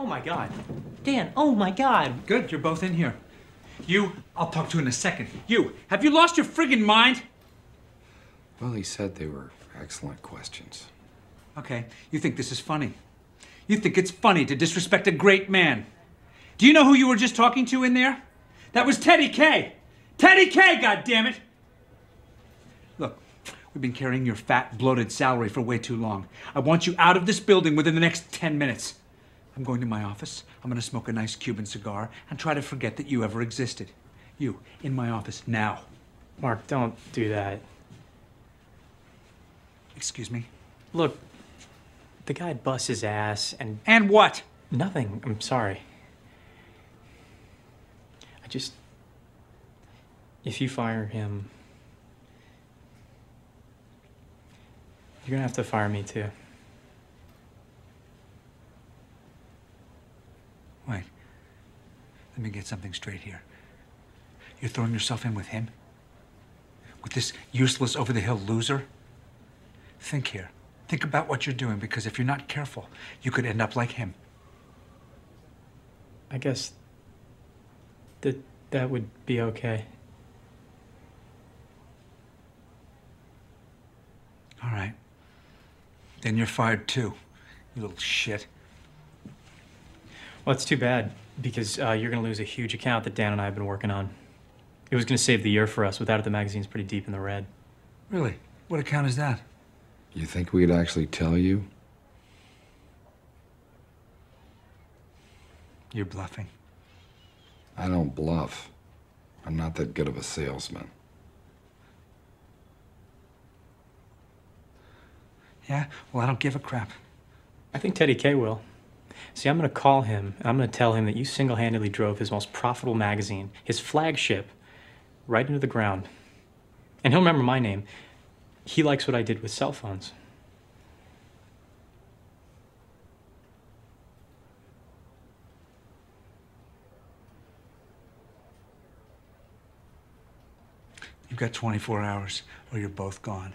Oh my God. Dan, oh my God. Good, you're both in here. You, I'll talk to in a second. You, have you lost your friggin' mind? Well, he said they were excellent questions. Okay, you think this is funny. You think it's funny to disrespect a great man. Do you know who you were just talking to in there? That was Teddy K. Teddy K, goddammit! Look, we've been carrying your fat, bloated salary for way too long. I want you out of this building within the next 10 minutes. I'm going to my office, I'm gonna smoke a nice Cuban cigar and try to forget that you ever existed. You, in my office, now. Mark, don't do that. Excuse me? Look, the guy busts his ass and... And what? Nothing, I'm sorry. I just... If you fire him... You're gonna have to fire me too. Wait, let me get something straight here. You're throwing yourself in with him? With this useless over-the-hill loser? Think here. Think about what you're doing, because if you're not careful, you could end up like him. I guess that would be okay. All right. Then you're fired too, you little shit. Well, it's too bad, because you're gonna lose a huge account that Dan and I have been working on. It was gonna save the year for us. Without it, the magazine's pretty deep in the red. Really? What account is that? You think we'd actually tell you? You're bluffing. I don't bluff. I'm not that good of a salesman. Yeah? Well, I don't give a crap. I think Teddy K will. See, I'm gonna call him, and I'm gonna tell him that you single-handedly drove his most profitable magazine, his flagship, right into the ground. And he'll remember my name. He likes what I did with cell phones. You've got 24 hours, or you're both gone.